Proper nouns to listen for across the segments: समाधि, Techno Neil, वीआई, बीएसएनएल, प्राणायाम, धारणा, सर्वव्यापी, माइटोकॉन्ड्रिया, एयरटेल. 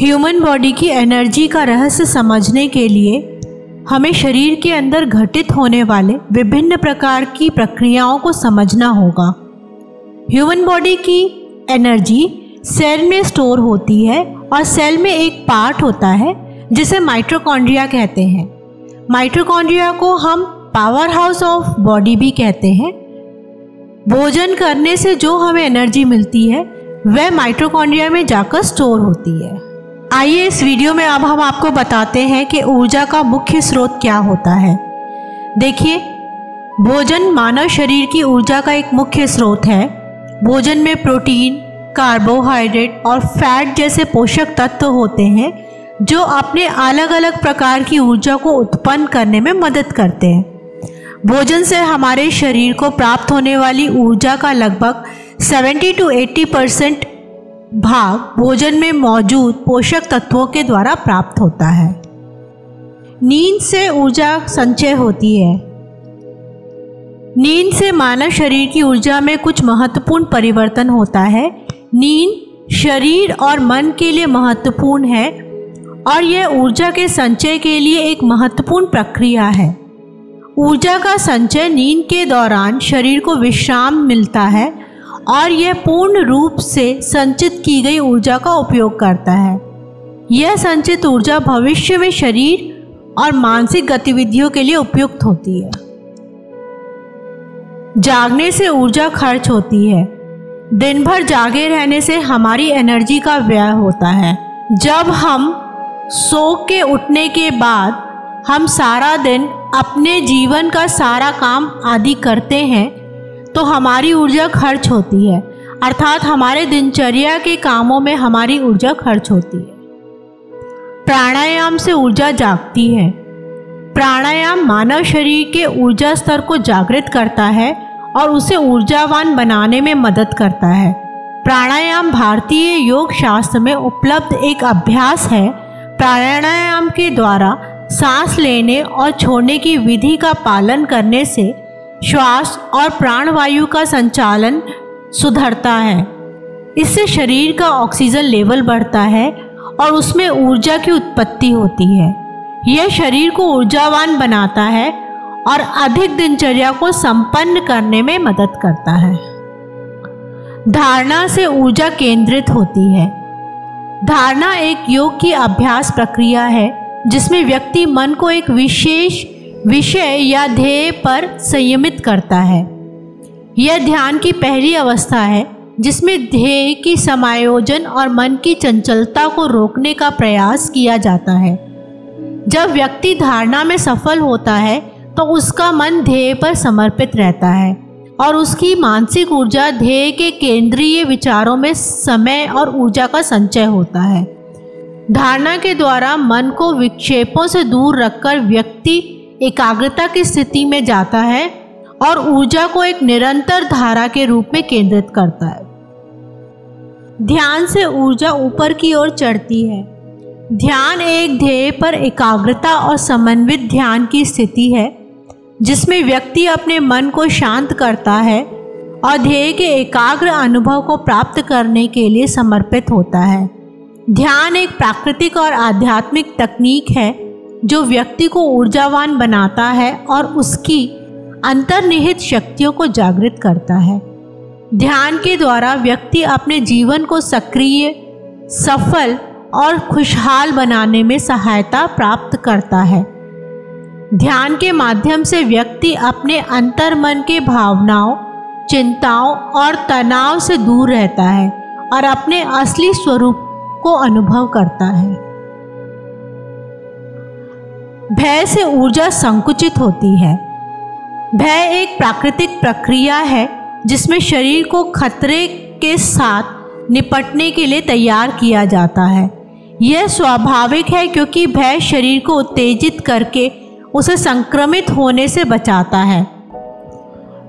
Human body की energy का रहस्य समझने के लिए हमें शरीर के अंदर घटित होने वाले विभिन्न प्रकार की प्रक्रियाओं को समझना होगा। ह्यूमन बॉडी की एनर्जी सेल में स्टोर होती है और सेल में एक पार्ट होता है जिसे माइटोकॉन्ड्रिया कहते हैं। माइटोकॉन्ड्रिया को हम पावर हाउस ऑफ बॉडी भी कहते हैं। भोजन करने से जो हमें एनर्जी मिलती है वह माइटोकॉन्ड्रिया में जाकर स्टोर होती है। आइए इस वीडियो में अब हम आपको बताते हैं कि ऊर्जा का मुख्य स्रोत क्या होता है। देखिए, भोजन मानव शरीर की ऊर्जा का एक मुख्य स्रोत है। भोजन में प्रोटीन, कार्बोहाइड्रेट और फैट जैसे पोषक तत्व होते हैं जो अपने अलग अलग प्रकार की ऊर्जा को उत्पन्न करने में मदद करते हैं। भोजन से हमारे शरीर को प्राप्त होने वाली ऊर्जा का लगभग 70 से 80% भाग भोजन में मौजूद पोषक तत्वों के द्वारा प्राप्त होता है। नींद से ऊर्जा संचय होती है। नींद से मानव शरीर की ऊर्जा में कुछ महत्वपूर्ण परिवर्तन होता है। नींद शरीर और मन के लिए महत्वपूर्ण है और यह ऊर्जा के संचय के लिए एक महत्वपूर्ण प्रक्रिया है। ऊर्जा का संचय नींद के दौरान शरीर को विश्राम मिलता है और यह पूर्ण रूप से संचित की गई ऊर्जा का उपयोग करता है। यह संचित ऊर्जा भविष्य में शरीर और मानसिक गतिविधियों के लिए उपयुक्त होती है। जागने से ऊर्जा खर्च होती है। दिन भर जागे रहने से हमारी एनर्जी का व्यय होता है। जब हम सो के उठने के बाद हम सारा दिन अपने जीवन का सारा काम आदि करते हैं तो हमारी ऊर्जा खर्च होती है, अर्थात हमारे दिनचर्या के कामों में हमारी ऊर्जा खर्च होती है। प्राणायाम से ऊर्जा जागती है। प्राणायाम मानव शरीर के ऊर्जा स्तर को जागृत करता है और उसे ऊर्जावान बनाने में मदद करता है। प्राणायाम भारतीय योग शास्त्र में उपलब्ध एक अभ्यास है। प्राणायाम के द्वारा सांस लेने और छोड़ने की विधि का पालन करने से श्वास और प्राणवायु का संचालन सुधरता है। इससे शरीर का ऑक्सीजन लेवल बढ़ता है और उसमें ऊर्जा की उत्पत्ति होती है। यह शरीर को ऊर्जावान बनाता है और अधिक दिनचर्या को संपन्न करने में मदद करता है। धारणा से ऊर्जा केंद्रित होती है। धारणा एक योग की अभ्यास प्रक्रिया है जिसमें व्यक्ति मन को एक विशेष विषय या ध्येय पर संयमित करता है। यह ध्यान की पहली अवस्था है जिसमें ध्येय की समायोजन और मन की चंचलता को रोकने का प्रयास किया जाता है। जब व्यक्ति धारणा में सफल होता है तो उसका मन ध्येय पर समर्पित रहता है और उसकी मानसिक ऊर्जा ध्येय के केंद्रीय विचारों में समय और ऊर्जा का संचय होता है। धारणा के द्वारा मन को विक्षेपों से दूर रखकर व्यक्ति एकाग्रता की स्थिति में जाता है और ऊर्जा को एक निरंतर धारा के रूप में केंद्रित करता है। ध्यान से ऊर्जा ऊपर की ओर चढ़ती है। ध्यान एक ध्येय पर एकाग्रता और समन्वित ध्यान की स्थिति है जिसमें व्यक्ति अपने मन को शांत करता है और ध्येय के एकाग्र अनुभव को प्राप्त करने के लिए समर्पित होता है। ध्यान एक प्राकृतिक और आध्यात्मिक तकनीक है जो व्यक्ति को ऊर्जावान बनाता है और उसकी अंतर्निहित शक्तियों को जागृत करता है। ध्यान के द्वारा व्यक्ति अपने जीवन को सक्रिय, सफल और खुशहाल बनाने में सहायता प्राप्त करता है। ध्यान के माध्यम से व्यक्ति अपने अंतर्मन के भावनाओं, चिंताओं और तनाव से दूर रहता है और अपने असली स्वरूप को अनुभव करता है। भय से ऊर्जा संकुचित होती है। भय एक प्राकृतिक प्रक्रिया है जिसमें शरीर को खतरे के साथ निपटने के लिए तैयार किया जाता है। यह स्वाभाविक है क्योंकि भय शरीर को उत्तेजित करके उसे संक्रमित होने से बचाता है।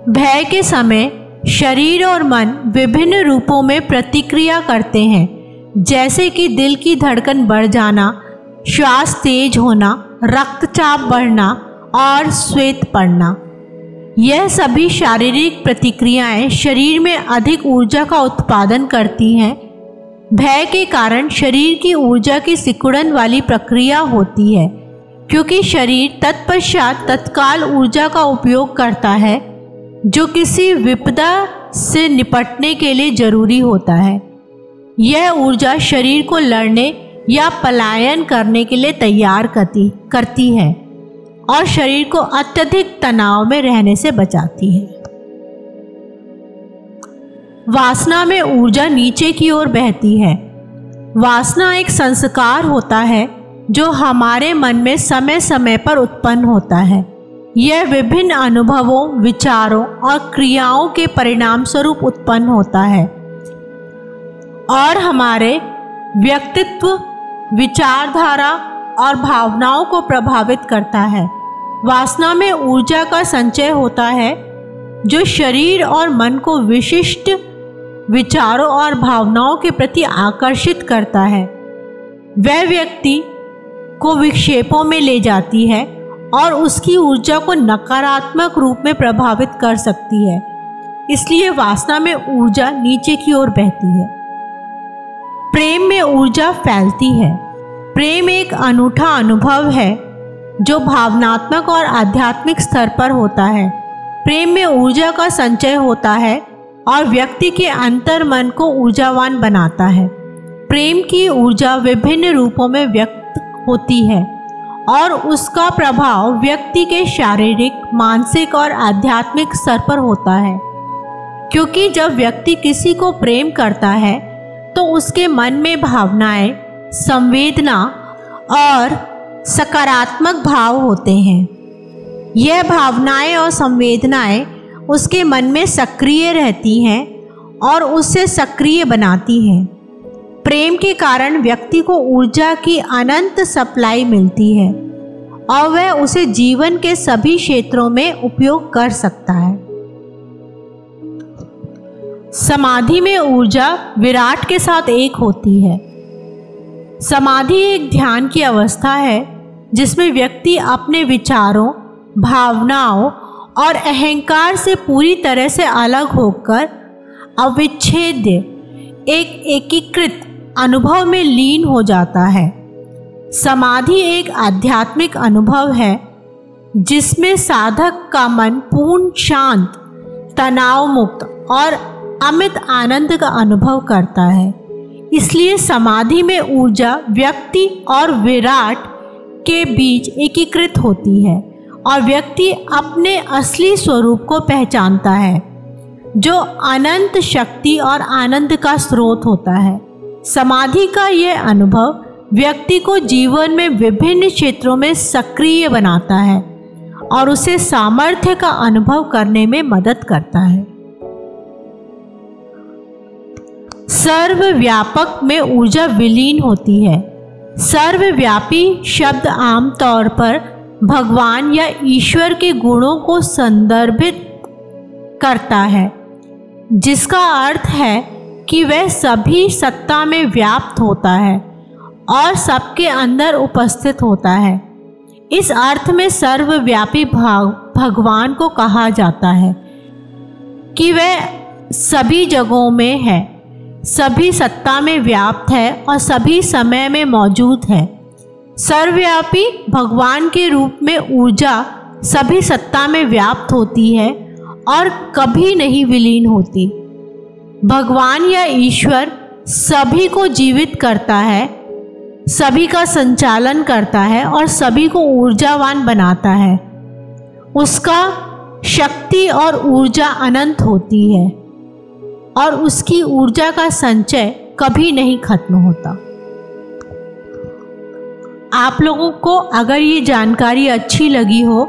भय के समय शरीर और मन विभिन्न रूपों में प्रतिक्रिया करते हैं, जैसे कि दिल की धड़कन बढ़ जाना, श्वास तेज होना, रक्तचाप बढ़ना और श्वेत पड़ना। यह सभी शारीरिक प्रतिक्रियाएं शरीर में अधिक ऊर्जा का उत्पादन करती हैं भय के कारण शरीर की ऊर्जा की सिकुड़न वाली प्रक्रिया होती है। क्योंकि शरीर तत्पश्चात तत्काल ऊर्जा का उपयोग करता है जो किसी विपदा से निपटने के लिए जरूरी होता है। यह ऊर्जा शरीर को लड़ने या पलायन करने के लिए तैयार करती है और शरीर को अत्यधिक तनाव में रहने से बचाती है। वासना में ऊर्जा नीचे की ओर बहती है। वासना एक संस्कार होता है जो हमारे मन में समय समय पर उत्पन्न होता है। यह विभिन्न अनुभवों, विचारों और क्रियाओं के परिणाम स्वरूप उत्पन्न होता है और हमारे व्यक्तित्व, विचारधारा और भावनाओं को प्रभावित करता है। वासना में ऊर्जा का संचय होता है जो शरीर और मन को विशिष्ट विचारों और भावनाओं के प्रति आकर्षित करता है। वह व्यक्ति को विक्षेपों में ले जाती है और उसकी ऊर्जा को नकारात्मक रूप में प्रभावित कर सकती है। इसलिए वासना में ऊर्जा नीचे की ओर बहती है। प्रेम में ऊर्जा फैलती है। प्रेम एक अनूठा अनुभव है जो भावनात्मक और आध्यात्मिक स्तर पर होता है। प्रेम में ऊर्जा का संचय होता है और व्यक्ति के अंतर मन को ऊर्जावान बनाता है। प्रेम की ऊर्जा विभिन्न रूपों में व्यक्त होती है और उसका प्रभाव व्यक्ति के शारीरिक, मानसिक और आध्यात्मिक स्तर पर होता है। क्योंकि जब व्यक्ति किसी को प्रेम करता है तो उसके मन में भावनाएं, संवेदना और सकारात्मक भाव होते हैं। यह भावनाएं और संवेदनाएं उसके मन में सक्रिय रहती हैं और उसे सक्रिय बनाती हैं। प्रेम के कारण व्यक्ति को ऊर्जा की अनंत सप्लाई मिलती है और वह उसे जीवन के सभी क्षेत्रों में उपयोग कर सकता है। समाधि में ऊर्जा विराट के साथ एक होती है। समाधि एक ध्यान की अवस्था है जिसमें व्यक्ति अपने विचारों, भावनाओं और अहंकार से पूरी तरह से अलग होकर अविच्छेद्य एक एकीकृत अनुभव में लीन हो जाता है। समाधि एक आध्यात्मिक अनुभव है जिसमें साधक का मन पूर्ण शांत, तनाव मुक्त और अमित आनंद का अनुभव करता है। इसलिए समाधि में ऊर्जा व्यक्ति और विराट के बीच एकीकृत होती है और व्यक्ति अपने असली स्वरूप को पहचानता है जो अनंत शक्ति और आनंद का स्रोत होता है। समाधि का यह अनुभव व्यक्ति को जीवन में विभिन्न क्षेत्रों में सक्रिय बनाता है और उसे सामर्थ्य का अनुभव करने में मदद करता है। सर्वव्यापक में ऊर्जा विलीन होती है। सर्वव्यापी शब्द आमतौर पर भगवान या ईश्वर के गुणों को संदर्भित करता है, जिसका अर्थ है कि वह सभी सत्ता में व्याप्त होता है और सबके अंदर उपस्थित होता है। इस अर्थ में सर्वव्यापी भगवान को कहा जाता है कि वह सभी जगहों में है, सभी सत्ता में व्याप्त है और सभी समय में मौजूद है। सर्वव्यापी भगवान के रूप में ऊर्जा सभी सत्ता में व्याप्त होती है और कभी नहीं विलीन होती। भगवान या ईश्वर सभी को जीवित करता है, सभी का संचालन करता है और सभी को ऊर्जावान बनाता है। उसका शक्ति और ऊर्जा अनंत होती है और उसकी ऊर्जा का संचय कभी नहीं खत्म होता। आप लोगों को अगर ये जानकारी अच्छी लगी हो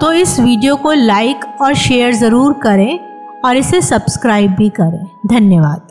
तो इस वीडियो को लाइक और शेयर ज़रूर करें और इसे सब्सक्राइब भी करें। धन्यवाद।